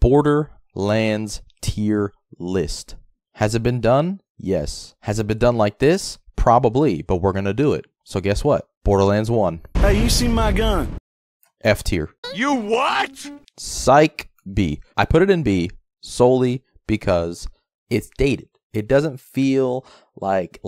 Borderlands tier list. Has it been done? Yes. Has it been done like this? Probably, but we're gonna do it. So guess what? Borderlands 1. Hey, you seen my gun? F tier. You what? Psych. B. I put it in B solely because it's dated. It doesn't feel like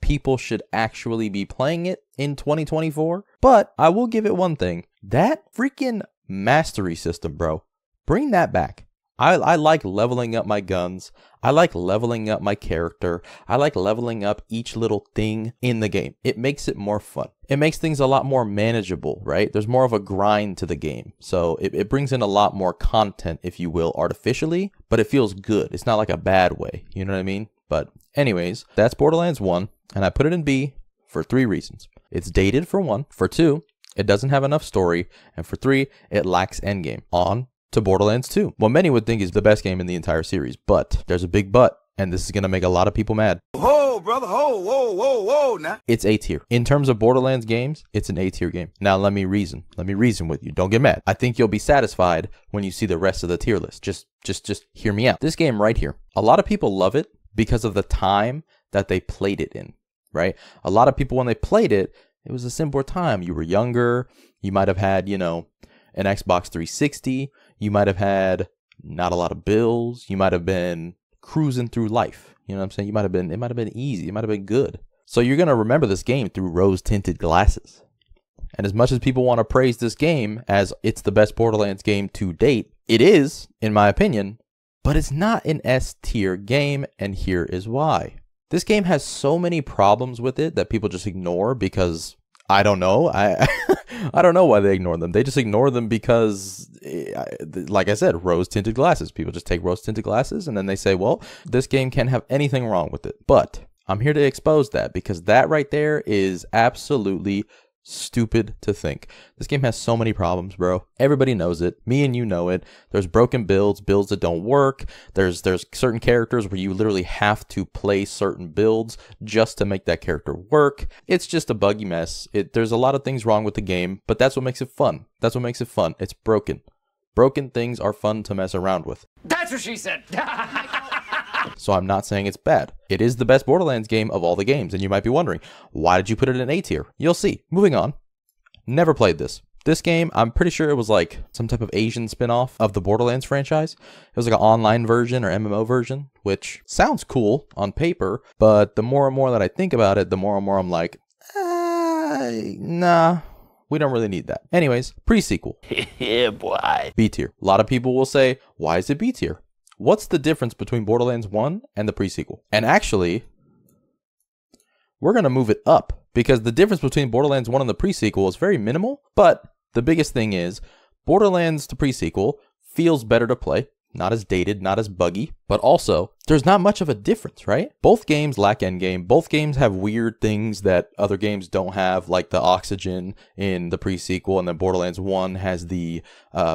people should actually be playing it in 2024. But I will give it one thing. That freaking mastery system, bro. Bring that back. I like leveling up my guns. I like leveling up my character. I like leveling up each little thing in the game. It makes it more fun. It makes things a lot more manageable, right? There's more of a grind to the game. So it brings in a lot more content, if you will, artificially, but it feels good. It's not like a bad way. You know what I mean? But anyways, that's Borderlands 1, and I put it in B for 3 reasons. It's dated for 1. For 2, it doesn't have enough story. And for 3, it lacks endgame. On to Borderlands 2. What many would think is the best game in the entire series, but there's a big but, and this is gonna make a lot of people mad. Ho, brother, ho, whoa, whoa, whoa, nah. It's A tier. In terms of Borderlands games, it's an A tier game. Now let me reason. Let me reason with you. Don't get mad. I think you'll be satisfied when you see the rest of the tier list. Just hear me out. This game right here, a lot of people love it because of the time that they played it in, right? A lot of people when they played it, it was a simpler time. You were younger. You might have had, you know, an Xbox 360. You might have had not a lot of bills. You might have been cruising through life. You know what I'm saying? You might have been, it might have been easy. It might have been good. So you're going to remember this game through rose-tinted glasses. And as much as people want to praise this game as it's the best Borderlands game to date, it is, in my opinion, but it's not an S tier game. And here is why. This game has so many problems with it that people just ignore because I don't know. I don't know why they ignore them. They just ignore them because, like I said, rose-tinted glasses. People just take rose-tinted glasses and then they say, well, this game can't have anything wrong with it. But I'm here to expose that because that right there is absolutely stupid to think. This game has so many problems, bro. Everybody knows it. Me and you know it. There's broken builds, builds that don't work. There's certain characters where you literally have to play certain builds just to make that character work. It's just a buggy mess. There's a lot of things wrong with the game, but that's what makes it fun. That's what makes it fun. It's broken. Broken things are fun to mess around with. That's what she said. So I'm not saying it's bad. It is the best Borderlands game of all the games, and you might be wondering, why did you put it in A tier? You'll see. Moving on. Never played this. This game, I'm pretty sure it was like some type of Asian spinoff of the Borderlands franchise. It was like an online version or MMO version, which sounds cool on paper, but the more and more that I think about it, the more and more I'm like, nah. We don't really need that. Anyways, pre-sequel. Yeah, boy. B tier. A lot of people will say, why is it B tier? What's the difference between Borderlands 1 and the pre-sequel? And actually, we're going to move it up because the difference between Borderlands 1 and the pre-sequel is very minimal. But the biggest thing is Borderlands, the pre-sequel, feels better to play. Not as dated, not as buggy, but also there's not much of a difference, right? Both games lack endgame. Both games have weird things that other games don't have, like the oxygen in the pre-sequel, and then Borderlands 1 has the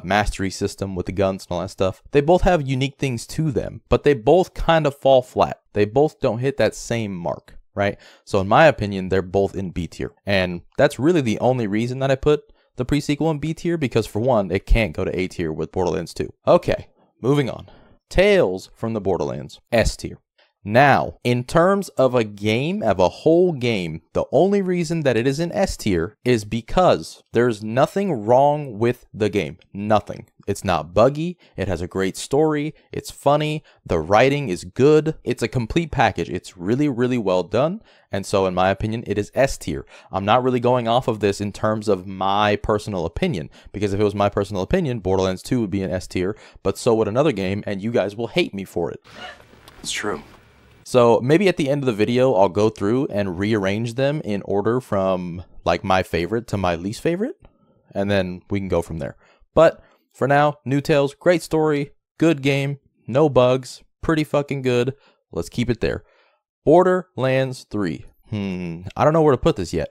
mastery system with the guns and all that stuff. They both have unique things to them, but they both kind of fall flat. They both don't hit that same mark, right? So in my opinion, they're both in B tier. And that's really the only reason that I put the pre-sequel in B tier, because for one, it can't go to A tier with Borderlands 2. Okay. Moving on. Tales from the Borderlands. S tier. Now, in terms of a game, of a whole game, the only reason that it is in S tier is because there's nothing wrong with the game. Nothing. It's not buggy. It has a great story. It's funny. The writing is good. It's a complete package. It's really, really well done. And so in my opinion, it is S tier. I'm not really going off of this in terms of my personal opinion, because if it was my personal opinion, Borderlands 2 would be an S tier, but so would another game, and you guys will hate me for it. It's true. So maybe at the end of the video, I'll go through and rearrange them in order from like my favorite to my least favorite, and then we can go from there. But for now, New Tales, great story, good game, no bugs, pretty fucking good. Let's keep it there. Borderlands 3. I don't know where to put this yet.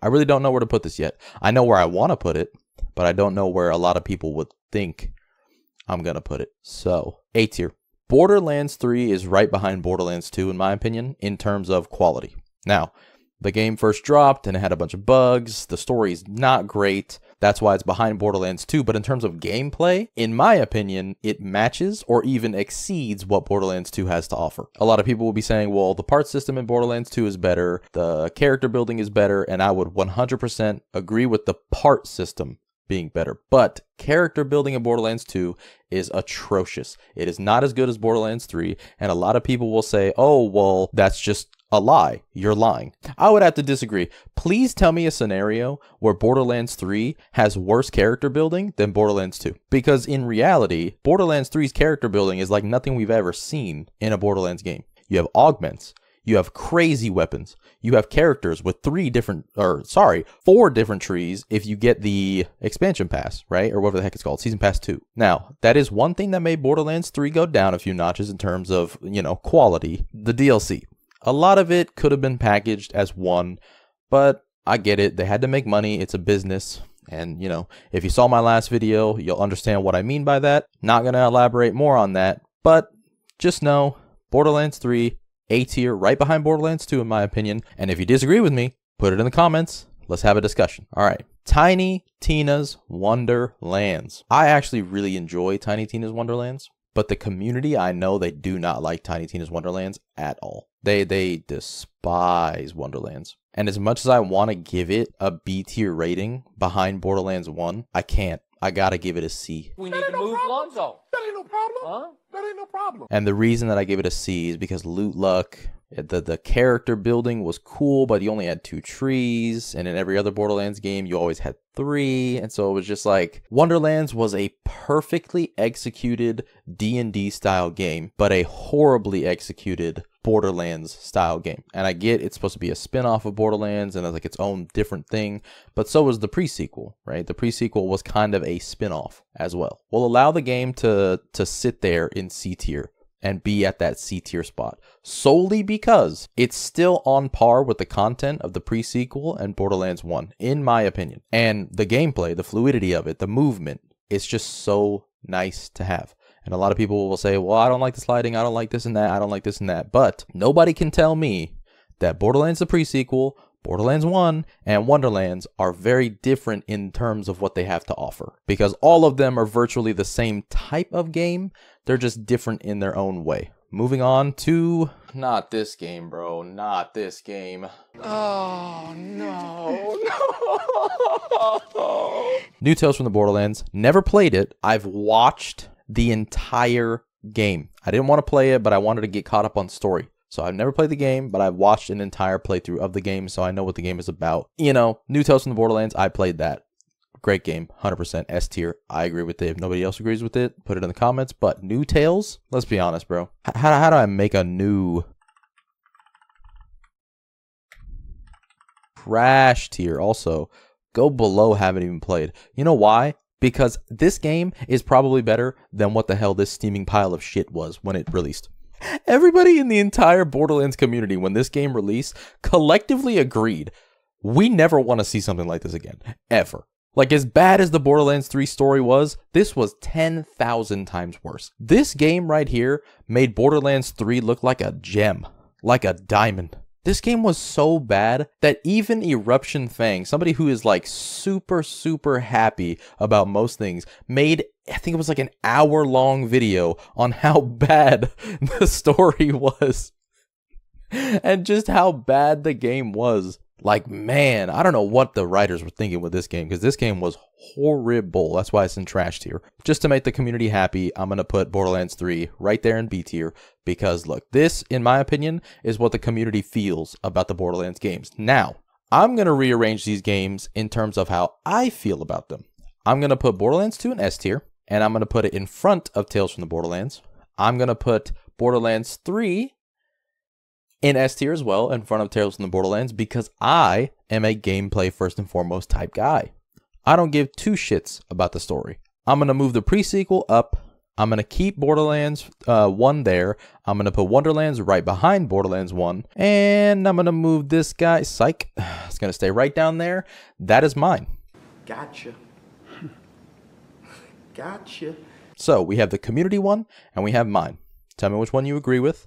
I really don't know where to put this yet. I know where I want to put it, but I don't know where a lot of people would think I'm going to put it. So, A tier. Borderlands 3 is right behind Borderlands 2, in my opinion, in terms of quality. Now, the game first dropped and it had a bunch of bugs. The story's not great. That's why it's behind Borderlands 2. But in terms of gameplay, in my opinion, it matches or even exceeds what Borderlands 2 has to offer. A lot of people will be saying, well, the part system in Borderlands 2 is better, the character building is better, and I would 100% agree with the part system being better. But character building in Borderlands 2 is atrocious. It is not as good as Borderlands 3, and a lot of people will say, oh, well, that's just a lie. You're lying. I would have to disagree. Please tell me a scenario where Borderlands 3 has worse character building than Borderlands 2. Because in reality, Borderlands 3's character building is like nothing we've ever seen in a Borderlands game. You have augments. You have crazy weapons. You have characters with four different trees if you get the expansion pass, right? Or whatever the heck it's called, Season Pass 2. Now, that is one thing that made Borderlands 3 go down a few notches in terms of, you know, quality. The DLC. A lot of it could have been packaged as one, but I get it. They had to make money. It's a business. And, you know, if you saw my last video, you'll understand what I mean by that. Not going to elaborate more on that, but just know Borderlands 3 A tier, right behind Borderlands 2 in my opinion. And if you disagree with me, put it in the comments. Let's have a discussion. All right. Tiny Tina's Wonderlands. I actually really enjoy Tiny Tina's Wonderlands, but the community, I know they do not like Tiny Tina's Wonderlands at all. They despise Wonderlands. And as much as I want to give it a B tier rating behind Borderlands 1, I can't. I gotta give it a C. We need to move Lonzo. That ain't no problem. Huh? That ain't no problem. And the reason that I give it a C is because loot luck, the character building was cool, but you only had 2 trees. And in every other Borderlands game, you always had 3. And so it was just like, Wonderlands was a perfectly executed D&D style game, but a horribly executed Borderlands style game. And I get it's supposed to be a spin-off of Borderlands and it's like its own different thing, but so was the pre-sequel, right? The pre-sequel was kind of a spin-off as well. We'll allow the game to sit there in C tier and be at that C tier spot solely because it's still on par with the content of the pre-sequel and Borderlands 1, in my opinion. And the gameplay, the fluidity of it, the movement, it's just so nice to have. And a lot of people will say, well, I don't like the sliding. I don't like this and that. I don't like this and that. But nobody can tell me that Borderlands the pre-sequel, Borderlands 1, and Wonderlands are very different in terms of what they have to offer. Because all of them are virtually the same type of game. They're just different in their own way. Moving on to... Not this game, bro. Not this game. Oh, no. New Tales from the Borderlands. Never played it. I've watched the entire game. I didn't want to play it, but I wanted to get caught up on story. So I've never played the game, but I've watched an entire playthrough of the game, so I know what the game is about. You know, New Tales from the Borderlands, I played that. Great game, 100% S tier. I agree with it. If nobody else agrees with it, put it in the comments. But New Tales, let's be honest, bro. How do I make a new trash tier? Also, go below haven't even played. You know why? Because this game is probably better than what the hell this steaming pile of shit was when it released. Everybody in the entire Borderlands community when this game released collectively agreed, we never want to see something like this again, ever. Like, as bad as the Borderlands 3 story was, this was 10,000 times worse. This game right here made Borderlands 3 look like a gem, like a diamond. This game was so bad that even Eruption Fang, somebody who is like super, super happy about most things, made, I think it was like an hour-long video on how bad the story was and just how bad the game was. Like, man, I don't know what the writers were thinking with this game because this game was horrible. That's why it's in trash tier. Just to make the community happy, I'm going to put Borderlands 3 right there in B tier because, look, this, in my opinion, is what the community feels about the Borderlands games. Now, I'm going to rearrange these games in terms of how I feel about them. I'm going to put Borderlands 2 in S tier, and I'm going to put it in front of Tales from the Borderlands. I'm going to put Borderlands 3 in S tier as well, in front of Tales from the Borderlands, because I am a gameplay first and foremost type guy. I don't give 2 shits about the story. I'm going to move the pre-sequel up. I'm going to keep Borderlands 1 there. I'm going to put Wonderlands right behind Borderlands 1. And I'm going to move this guy, Psych. It's going to stay right down there. That is mine. Gotcha. Gotcha. So we have the community one and we have mine. Tell me which one you agree with.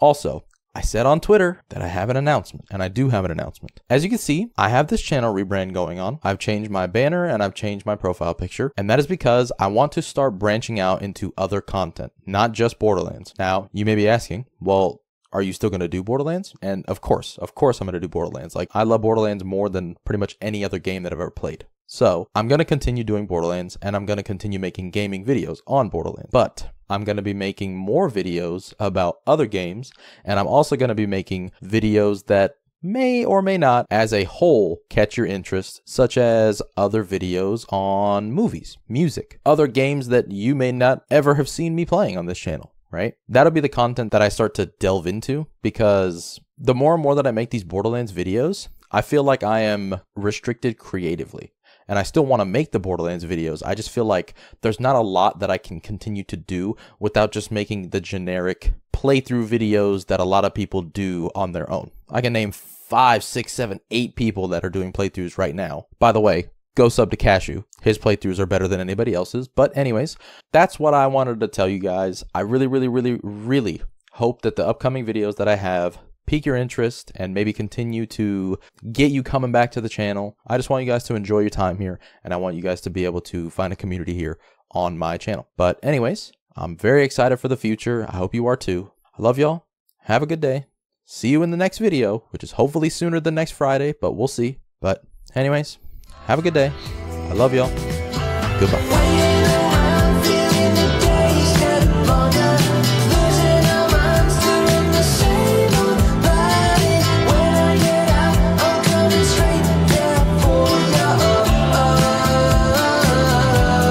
Also, I said on Twitter that I have an announcement, and I do have an announcement. As you can see, I have this channel rebrand going on. I've changed my banner and I've changed my profile picture, and that is because I want to start branching out into other content, not just Borderlands. Now, you may be asking, well, are you still going to do Borderlands? And of course I'm going to do Borderlands. Like, I love Borderlands more than pretty much any other game that I've ever played. So I'm going to continue doing Borderlands, and I'm going to continue making gaming videos on Borderlands, but I'm going to be making more videos about other games, and I'm also going to be making videos that may or may not as a whole catch your interest, such as other videos on movies, music, other games that you may not ever have seen me playing on this channel, right? That'll be the content that I start to delve into, because the more and more that I make these Borderlands videos, I feel like I am restricted creatively. And I still want to make the Borderlands videos. I just feel like there's not a lot that I can continue to do without just making the generic playthrough videos that a lot of people do on their own. I can name 5, 6, 7, 8 people that are doing playthroughs right now. By the way, go sub to Cashew. His playthroughs are better than anybody else's. But anyways, that's what I wanted to tell you guys. I really hope that the upcoming videos that I have pique your interest and maybe continue to get you coming back to the channel. I just want you guys to enjoy your time here, and I want you guys to be able to find a community here on my channel. But anyways, I'm very excited for the future. I hope you are too. I love y'all. Have a good day. See you in the next video, which is hopefully sooner than next Friday, but we'll see. But anyways, have a good day. I love y'all. Goodbye.